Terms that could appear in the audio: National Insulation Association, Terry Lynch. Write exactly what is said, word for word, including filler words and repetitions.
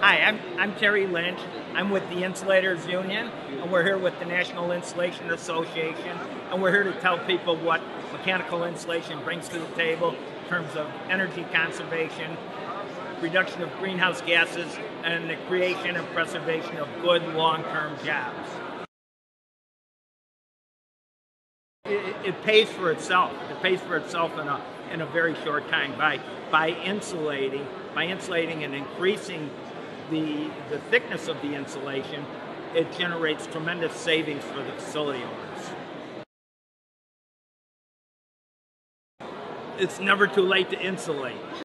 Hi, I'm, I'm Terry Lynch. I'm with the Insulators Union, and we're here with the National Insulation Association, and we're here to tell people what mechanical insulation brings to the table in terms of energy conservation, reduction of greenhouse gases, and the creation and preservation of good long-term jobs. It, it pays for itself. It pays for itself in a, in a very short time by, by insulating, by insulating and increasing The, the thickness of the insulation. It generates tremendous savings for the facility owners. It's never too late to insulate.